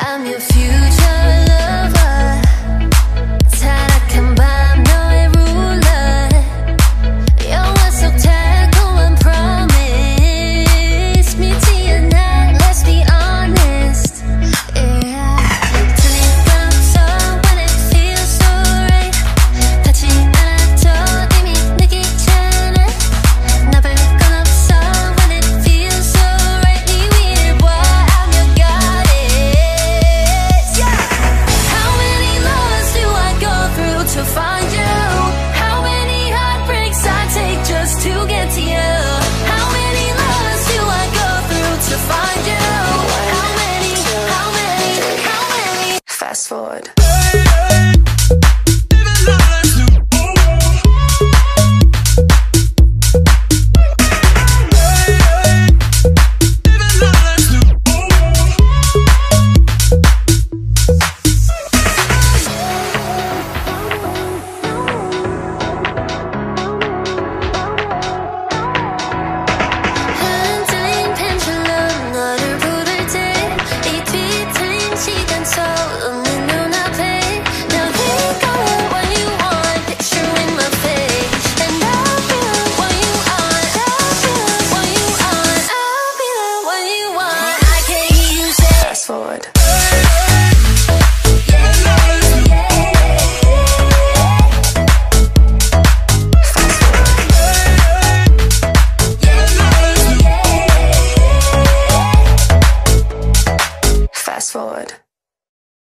I'm your future.